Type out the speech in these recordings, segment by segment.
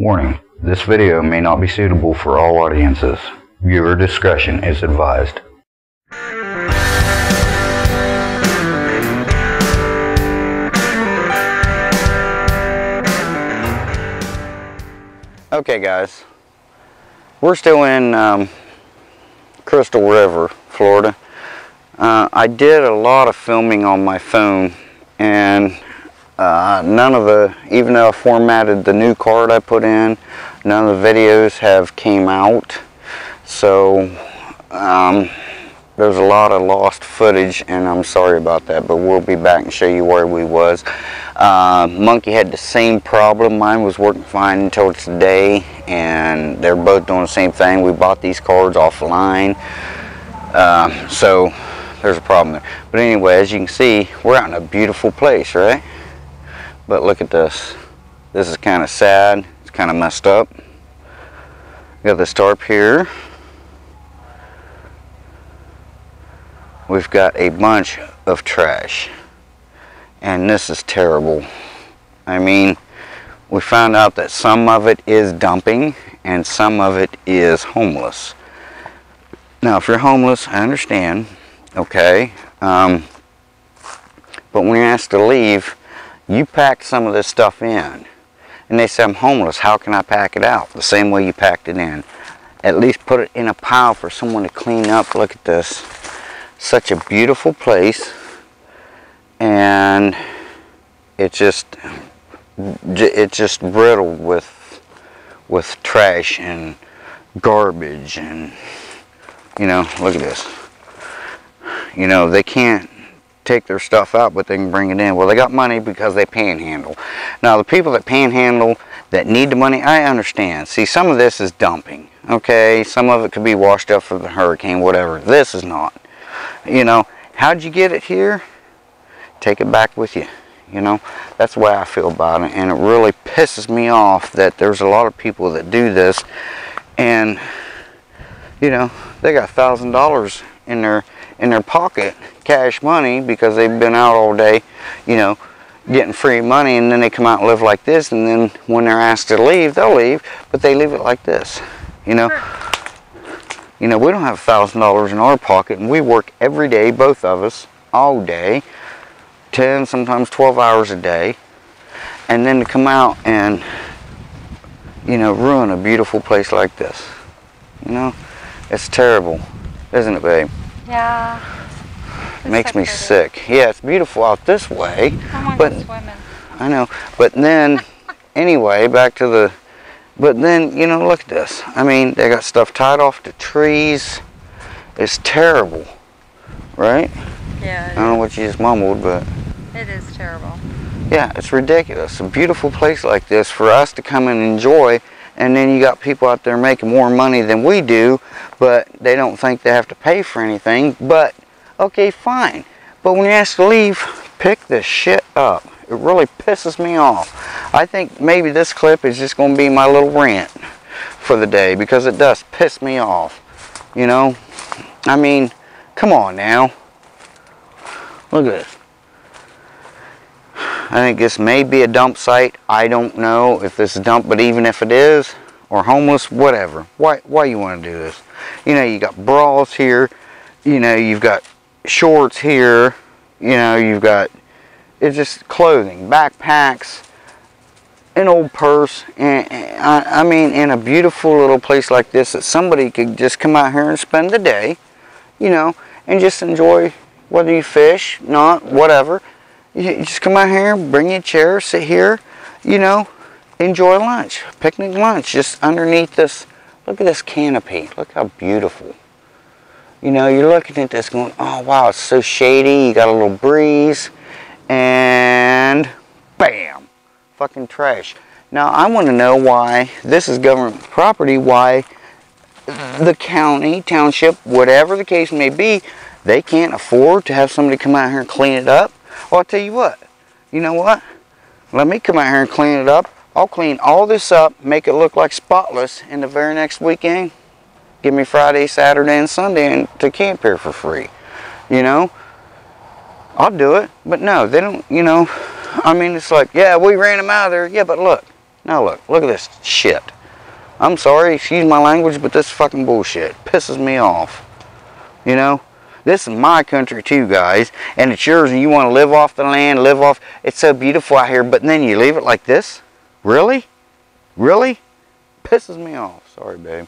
Warning, this video may not be suitable for all audiences. Viewer discretion is advised. Okay guys, we're still in Crystal River, Florida. I did a lot of filming on my phone, and none of the, even though I formatted the new card I put in, none of the videos have came out. So there's a lot of lost footage, and I'm sorry about that, but we'll be back and show you where we was. Monkey had the same problem. Mine was working fine until today, and they're both doing the same thing. We bought these cards offline, so there's a problem there. But anyway, as you can see, we're out in a beautiful place, right? But look at this. This is kind of sad. It's kind of messed up. We got this tarp here. We've got a bunch of trash. And this is terrible. I mean, we found out that some of it is dumping and some of it is homeless. Now, if you're homeless, I understand, okay? But when you're asked to leave, you pack some of this stuff in, and they say, I'm homeless, how can I pack it out? The same way you packed it in. At least put it in a pile for someone to clean up. Look at this. Such a beautiful place, and it's just riddled with trash and garbage, and you know, look at this. You know, they can't take their stuff out, but they can bring it in. Well, they got money because they panhandle. Now, the people that panhandle that need the money, I understand. See, some of this is dumping, okay? Some of it could be washed up from the hurricane, whatever. This is not. You know, how'd you get it here? Take it back with you. You know, that's the way I feel about it, and it really pisses me off that there's a lot of people that do this, and you know, they got $1,000 in their pocket, cash money, because they've been out all day, you know, getting free money, and then they come out and live like this, and then when they're asked to leave, they'll leave, but they leave it like this, you know. You know, we don't have $1,000 in our pocket, and we work every day, both of us, all day, 10, sometimes 12 hours a day, and then to come out and, you know, ruin a beautiful place like this, you know, it's terrible, isn't it, babe? Yeah. It makes me sick. Yeah, it's beautiful out this way. But I know. But then anyway, back to the, but then, you know, look at this. I mean, they got stuff tied off to trees. It's terrible. Right? Yeah. I don't know what you just mumbled, but it is terrible. Yeah, it's ridiculous. A beautiful place like this for us to come and enjoy. And then you got people out there making more money than we do, but they don't think they have to pay for anything. But, okay, fine. But when you're asked to leave, pick this shit up. It really pisses me off. I think maybe this clip is just going to be my little rant for the day, because it does piss me off. You know? I mean, come on now. Look at this. I think this may be a dump site. I don't know if this is dump, but even if it is, or homeless, whatever. Why you want to do this? You know, you got bras here. You know, you've got shorts here. You know, you've got, it's just clothing, backpacks, an old purse. And I mean, in a beautiful little place like this, that somebody could just come out here and spend the day, you know, and just enjoy, whether you fish, not, whatever. You just come out here, bring your chair, sit here, you know, enjoy lunch, picnic lunch, just underneath this. Look at this canopy. Look how beautiful. You know, you're looking at this going, oh, wow, it's so shady. You got a little breeze, and bam, fucking trash. Now, I want to know why this is government property, why the county, township, whatever the case may be, they can't afford to have somebody come out here and clean it up. Well, I'll tell you what, you know what? Let me come out here and clean it up. I'll clean all this up, make it look like spotless, and the very next weekend, give me Friday, Saturday, and Sunday and to camp here for free. You know? I'll do it. But no, they don't, you know, I mean, it's like, yeah, we ran them out of there. Yeah, but look, Now look at this shit. I'm sorry, excuse my language, but this fucking bullshit pisses me off. You know, this is my country too, guys, and it's yours, and you want to live off the land, live off, it's so beautiful out here, but then you leave it like this? Really? Really? Pisses me off. Sorry, babe.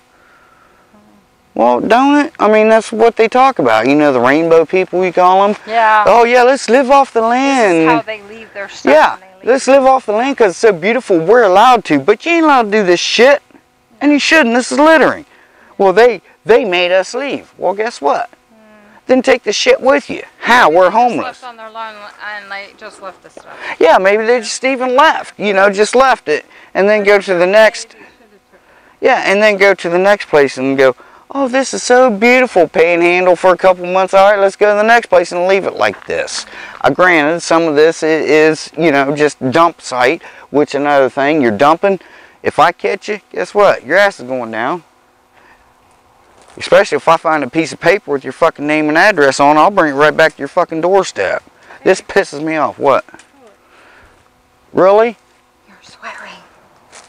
Well, don't it? I mean, that's what they talk about. You know, the rainbow people, we call them. Yeah. Oh, yeah, let's live off the land. This is how they leave their stuff. Yeah, when they leave. Let's live off the land because it's so beautiful. We're allowed to, but you ain't allowed to do this shit. And you shouldn't. This is littering. Well, they made us leave. Well, guess what? Then take the shit with you. How? We're homeless. Just left on their lawn and they just left the stuff. Yeah, maybe they just even left. You know, just left it. And then go to the next. Yeah, and then go to the next place and go, oh, this is so beautiful, panhandle for a couple months. All right, let's go to the next place and leave it like this. Granted, some of this is, you know, just dump site, which another thing, you're dumping. If I catch you, guess what? Your ass is going down. Especially if I find a piece of paper with your fucking name and address on, I'll bring it right back to your fucking doorstep. Hey. This pisses me off. What? Really? You're swearing.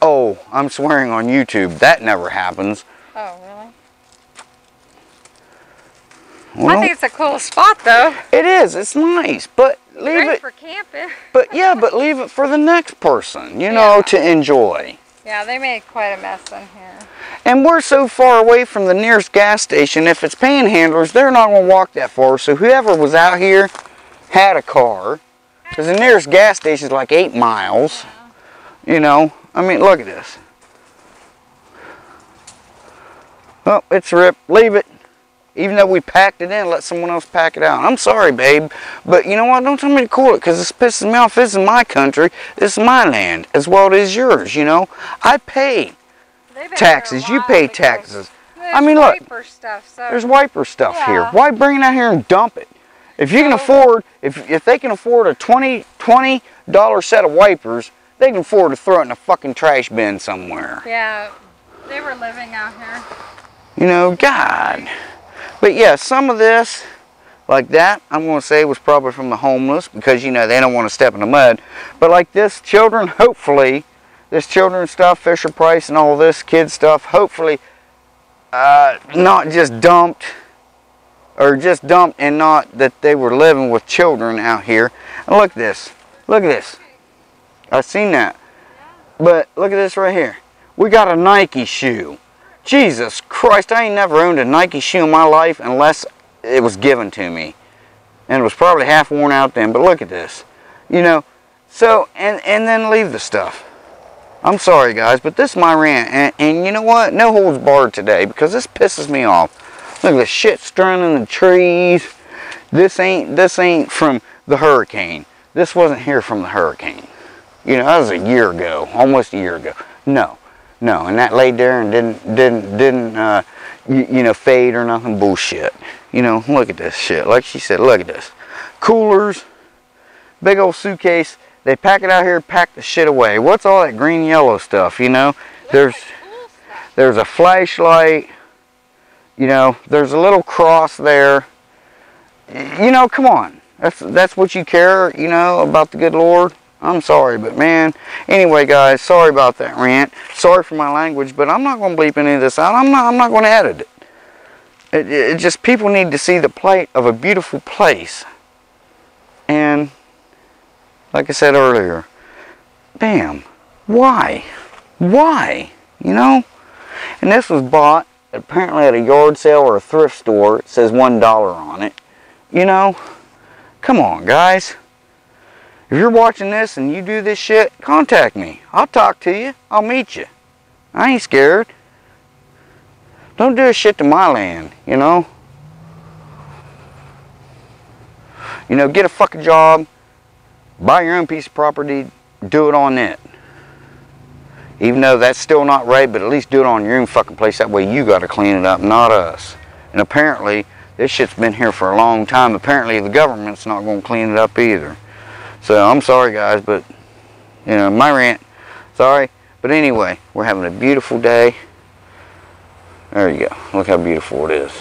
Oh, I'm swearing on YouTube. That never happens. Oh, really? Well, I think it's a cool spot, though. It is. It's nice, but leave it for camping. But yeah, but leave it for the next person, you know, to enjoy. Yeah, they made quite a mess in here. And we're so far away from the nearest gas station, if it's panhandlers, they're not going to walk that far. So whoever was out here had a car. Because the nearest gas station is like 8 miles. Yeah. You know, I mean, look at this. Oh, it's ripped. Leave it. Even though we packed it in, let someone else pack it out. I'm sorry, babe, but you know what? Don't tell me to call it because this pisses me off. This is my country. This is my land as well as yours, you know? I pay taxes. You pay taxes. I mean, look. There's wiper stuff here. Why bring it out here and dump it? If you can afford, if they can afford a $20 set of wipers, they can afford to throw it in a fucking trash bin somewhere. Yeah, they were living out here. You know, God. But yeah, some of this, like that, I'm going to say was probably from the homeless because, you know, they don't want to step in the mud. But like this, children, hopefully, this children stuff, Fisher Price and all this kid stuff, hopefully not just dumped or just dumped and not that they were living with children out here. And look at this. Look at this. I've seen that. But look at this right here. We got a Nike shoe. Jesus Christ, I ain't never owned a Nike shoe in my life unless it was given to me. And it was probably half worn out then, but look at this. You know, so, and then leave the stuff. I'm sorry, guys, but this is my rant. And you know what? No holds barred today because this pisses me off. Look at the shit strewn in the trees. This ain't from the hurricane. This wasn't here from the hurricane. You know, that was a year ago, almost a year ago. No. No, and that laid there and didn't you know, fade or nothing bullshit. You know, look at this shit. Like she said, look at this. Coolers, big old suitcase. They pack it out here, pack the shit away. What's all that green yellow stuff, you know? There's a flashlight. You know, there's a little cross there. You know, come on. That's what you care, you know, about the good Lord. I'm sorry, but man, anyway, guys, sorry about that rant. Sorry for my language, but I'm not going to bleep any of this out. I'm not going to edit it. It just, people need to see the plight of a beautiful place. And, like I said earlier, bam, why? Why? You know? And this was bought, apparently, at a yard sale or a thrift store. It says $1 on it. You know? Come on, guys. If you're watching this and you do this shit, contact me. I'll talk to you. I'll meet you. I ain't scared. Don't do this shit to my land, you know? You know, get a fucking job. Buy your own piece of property. Do it on it. Even though that's still not right, but at least do it on your own fucking place. That way you got to clean it up, not us. And apparently, this shit's been here for a long time. Apparently, the government's not going to clean it up either. So, I'm sorry, guys, but, you know, my rant, sorry. But anyway, we're having a beautiful day. There you go. Look how beautiful it is.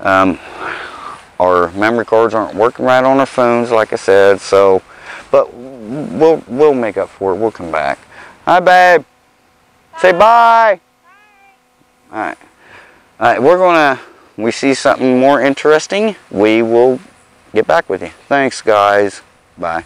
Our memory cards aren't working right on our phones, like I said, so, but we'll make up for it. We'll come back. Hi, babe. Bye. Say bye. Bye. All right. All right, we're going to, we see something more interesting, we will get back with you. Thanks, guys. Bye.